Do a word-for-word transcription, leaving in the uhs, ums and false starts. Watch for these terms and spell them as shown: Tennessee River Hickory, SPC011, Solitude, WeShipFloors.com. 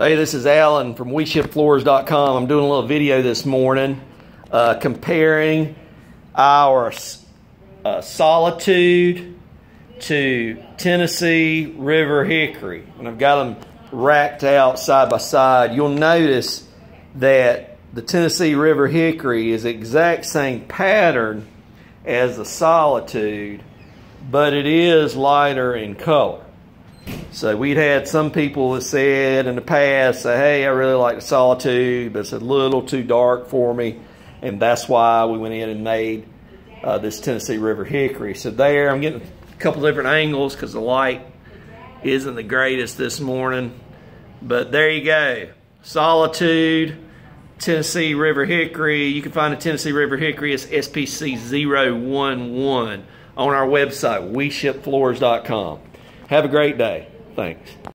Hey, this is Alan from We Ship Floors dot com. I'm doing a little video this morning uh, comparing our uh, Solitude to Tennessee River Hickory. And I've got them racked out side by side. You'll notice that the Tennessee River Hickory is the exact same pattern as the Solitude, but it is lighter in color. So we'd had some people that said in the past, say, hey, I really like the Solitude, but it's a little too dark for me. And that's why we went in and made uh, this Tennessee River Hickory. So there, I'm getting a couple different angles because the light isn't the greatest this morning. But there you go. Solitude, Tennessee River Hickory. You can find the Tennessee River Hickory. It's S P C zero one one on our website, We Ship Floors dot com. Have a great day. Thanks.